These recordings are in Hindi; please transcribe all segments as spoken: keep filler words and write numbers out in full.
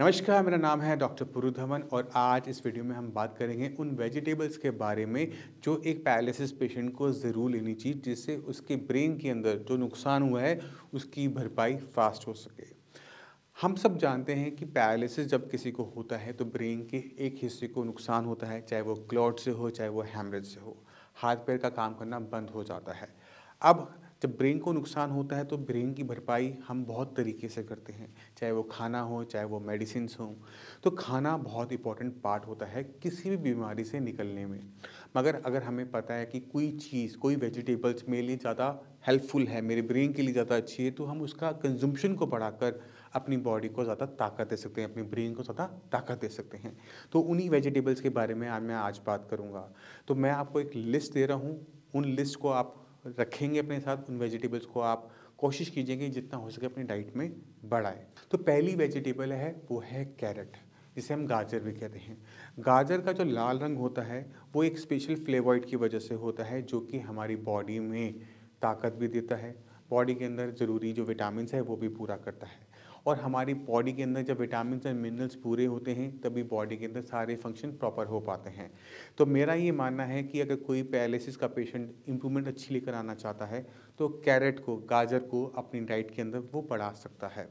नमस्कार, मेरा नाम है डॉक्टर पुरु धवन और आज इस वीडियो में हम बात करेंगे उन वेजिटेबल्स के बारे में जो एक पैरालिसिस पेशेंट को ज़रूर लेनी चाहिए, जिससे उसके ब्रेन के अंदर जो नुकसान हुआ है उसकी भरपाई फास्ट हो सके। हम सब जानते हैं कि पैरालिसिस जब किसी को होता है तो ब्रेन के एक हिस्से को नुकसान होता है, चाहे वो क्लॉट से हो चाहे वो हैमरेज से हो, हाथ पैर का काम करना बंद हो जाता है। अब जब ब्रेन को नुकसान होता है तो ब्रेन की भरपाई हम बहुत तरीके से करते हैं, चाहे वो खाना हो चाहे वो मेडिसिन हो। तो खाना बहुत इंपॉर्टेंट पार्ट होता है किसी भी बीमारी से निकलने में, मगर अगर हमें पता है कि कोई चीज़ कोई वेजिटेबल्स मेरे लिए ज़्यादा हेल्पफुल है, मेरे ब्रेन के लिए ज़्यादा अच्छी है, तो हम उसका कंजम्पशन को बढ़ाकर अपनी बॉडी को ज़्यादा ताकत दे सकते हैं, अपने ब्रेन को ज़्यादा ताकत दे सकते हैं। तो उन्हीं वेजिटेबल्स के बारे में मैं आज बात करूँगा। तो मैं आपको एक लिस्ट दे रहा हूँ, उन लिस्ट को आप रखेंगे अपने साथ, उन वेजिटेबल्स को आप कोशिश कीजिए कि जितना हो सके अपनी डाइट में बढ़ाएं। तो पहली वेजिटेबल है वो है कैरेट, जिसे हम गाजर भी कहते हैं। गाजर का जो लाल रंग होता है वो एक स्पेशल फ्लेवॉइड की वजह से होता है, जो कि हमारी बॉडी में ताकत भी देता है, बॉडी के अंदर ज़रूरी जो विटामिन है वो भी पूरा करता है। और हमारी बॉडी के अंदर जब विटामिन एंड मिनरल्स पूरे होते हैं तभी बॉडी के अंदर सारे फंक्शन प्रॉपर हो पाते हैं। तो मेरा ये मानना है कि अगर कोई पैरालिसिस का पेशेंट इम्प्रूवमेंट अच्छी लेकर आना चाहता है तो कैरेट को, गाजर को अपनी डाइट के अंदर वो बढ़ा सकता है।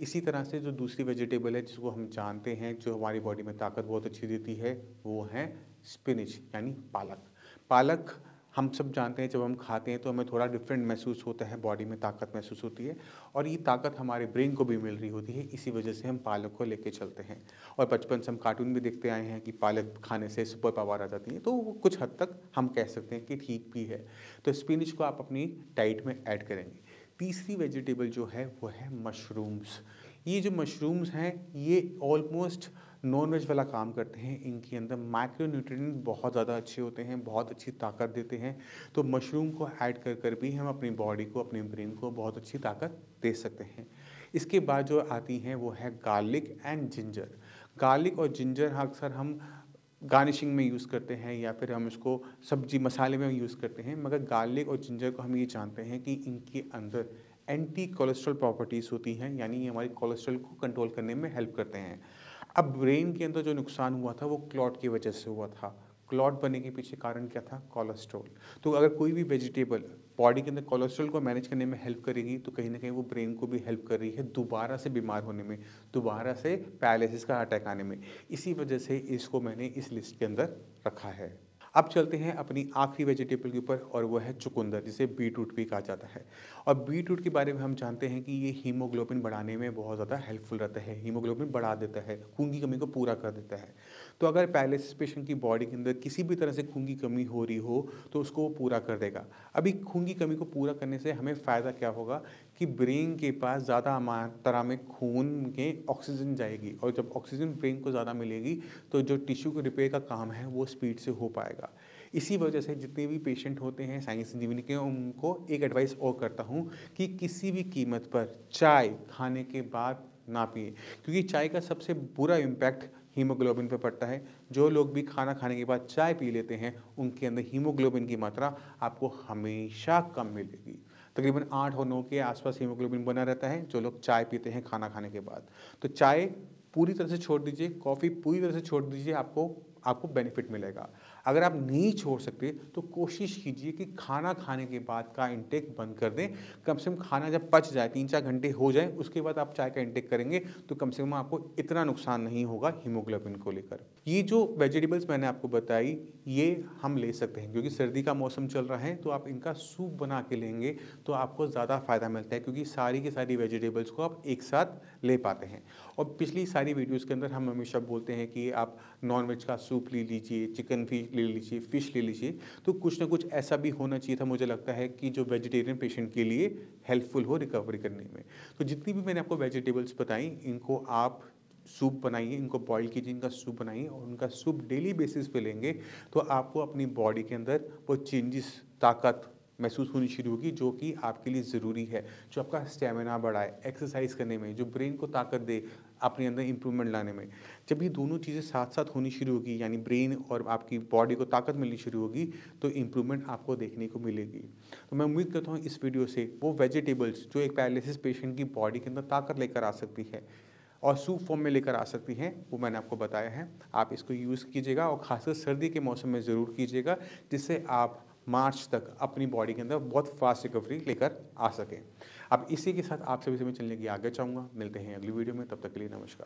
इसी तरह से जो दूसरी वेजिटेबल है जिसको हम जानते हैं जो हमारी बॉडी में ताकत बहुत अच्छी देती है वो है स्पिनच यानी पालक। पालक हम सब जानते हैं जब हम खाते हैं तो हमें थोड़ा डिफरेंट महसूस होता है, बॉडी में ताकत महसूस होती है और ये ताकत हमारे ब्रेन को भी मिल रही होती है, इसी वजह से हम पालक को लेके चलते हैं। और बचपन से हम कार्टून भी देखते आए हैं कि पालक खाने से सुपर पावर आ जाती है, तो वो कुछ हद तक हम कह सकते हैं कि ठीक भी है। तो स्पिनच को आप अपनी डाइट में ऐड करेंगे। तीसरी वेजिटेबल जो है वो है मशरूम्स। ये जो मशरूम्स हैं ये ऑलमोस्ट नॉन वेज वाला काम करते हैं, इनके अंदर माइक्रोन्यूट्रिएंट बहुत ज़्यादा अच्छे होते हैं, बहुत अच्छी ताकत देते हैं। तो मशरूम को ऐड कर कर भी हम अपनी बॉडी को, अपने ब्रेन को बहुत अच्छी ताकत दे सकते हैं। इसके बाद जो आती हैं वो है गार्लिक एंड जिंजर। गार्लिक और जिंजर अक्सर हम गार्निशिंग में यूज़ करते हैं या फिर हम इसको सब्जी मसाले में यूज़ करते हैं, मगर गार्लिक और जिंजर को हम ये जानते हैं कि इनके अंदर एंटी कोलेस्ट्रॉल प्रॉपर्टीज़ होती हैं, यानी ये हमारी कोलेस्ट्रॉल को कंट्रोल करने में हेल्प करते हैं। अब ब्रेन के अंदर जो नुकसान हुआ था वो क्लॉट की वजह से हुआ था, क्लॉट बनने के पीछे कारण क्या था? कोलेस्ट्रॉल। तो अगर कोई भी वेजिटेबल बॉडी के अंदर कोलेस्ट्रॉल को मैनेज करने में हेल्प करेगी तो कहीं ना कहीं वो ब्रेन को भी हेल्प कर रही है दोबारा से बीमार होने में, दोबारा से पैरालिसिस का अटैक आने में। इसी वजह से इसको मैंने इस लिस्ट के अंदर रखा है। अब चलते हैं अपनी आखिरी वेजिटेबल के ऊपर और वो है चुकंदर, जिसे बीटरूट भी कहा जाता है। और बीटरूट के बारे में हम जानते हैं कि ये हीमोग्लोबिन बढ़ाने में बहुत ज़्यादा हेल्पफुल रहता है, हीमोग्लोबिन बढ़ा देता है, खून की कमी को पूरा कर देता है। तो अगर पैरालिसिस पेशेंट की बॉडी के अंदर किसी भी तरह से खून की कमी हो रही हो तो उसको वो पूरा कर देगा। अभी खून की कमी को पूरा करने से हमें फ़ायदा क्या होगा कि ब्रेन के पास ज़्यादा मात्रा में खून के ऑक्सीजन जाएगी, और जब ऑक्सीजन ब्रेन को ज़्यादा मिलेगी तो जो टिश्यू को रिपेयर का काम है वो स्पीड से हो पाएगा। इसी वजह से जितने भी पेशेंट होते हैं साइंस संजीवनी के, उनको एक एडवाइस और करता हूं कि किसी भी कीमत पर चाय खाने के बाद ना पिए, क्योंकि चाय का सबसे बुरा इम्पैक्ट हीमोग्लोबिन पर पड़ता है। जो लोग भी खाना खाने के बाद चाय पी लेते हैं उनके अंदर हीमोग्लोबिन की मात्रा आपको हमेशा कम मिलेगी, तकरीबन आठ और नौ के आसपास हीमोग्लोबिन बना रहता है जो लोग चाय पीते हैं खाना खाने के बाद। तो चाय पूरी तरह से छोड़ दीजिए, कॉफ़ी पूरी तरह से छोड़ दीजिए, आपको आपको बेनिफिट मिलेगा। अगर आप नहीं छोड़ सकते तो कोशिश कीजिए कि खाना खाने के बाद का इंटेक बंद कर दें, कम से कम खाना जब पच जाए, तीन चार घंटे हो जाए, उसके बाद आप चाय का इंटेक करेंगे तो कम से कम आपको इतना नुकसान नहीं होगा हीमोग्लोबिन को लेकर। ये जो वेजिटेबल्स मैंने आपको बताई ये हम ले सकते हैं, क्योंकि सर्दी का मौसम चल रहा है तो आप इनका सूप बना के लेंगे तो आपको ज़्यादा फ़ायदा मिलता है, क्योंकि सारी की सारी वेजिटेबल्स को आप एक साथ ले पाते हैं। और पिछली सारी वीडियोज़ के अंदर हम हमेशा बोलते हैं कि आप नॉन वेज का सूप ले लीजिए, चिकन फिश ले लीजिए, फिश ले लीजिए, तो कुछ ना कुछ ऐसा भी होना चाहिए था मुझे लगता है कि जो वेजिटेरियन पेशेंट के लिए हेल्पफुल हो रिकवरी करने में। तो जितनी भी मैंने आपको वेजिटेबल्स बताई इनको आप सूप बनाइए, इनको बॉईल कीजिए, इनका सूप बनाइए और उनका सूप डेली बेसिस पे लेंगे तो आपको अपनी बॉडी के अंदर वो चेंजेस, ताकत महसूस होनी शुरू होगी जो कि आपके लिए ज़रूरी है, जो आपका स्टेमिना बढ़ाए, एक्सरसाइज करने में, जो ब्रेन को ताकत दे, अपने अंदर इंप्रूवमेंट लाने में। जब ये दोनों चीज़ें साथ साथ होनी शुरू होगी, यानी ब्रेन और आपकी बॉडी को ताकत मिलनी शुरू होगी, तो इंप्रूवमेंट आपको देखने को मिलेगी। तो मैं उम्मीद करता हूँ इस वीडियो से वो वेजिटेबल्स जो एक पैरालिसिस पेशेंट की बॉडी के अंदर ताकत लेकर आ सकती है और सूप फॉर्म में लेकर आ सकती हैं, वो मैंने आपको बताया है। आप इसको यूज़ कीजिएगा और खासकर सर्दी के मौसम में ज़रूर कीजिएगा, जिससे आप मार्च तक अपनी बॉडी के अंदर बहुत फास्ट रिकवरी लेकर आ सकें। अब इसी के साथ आप सभी से मैं चलने की आगे चाहूँगा। मिलते हैं अगली वीडियो में, तब तक के लिए नमस्कार।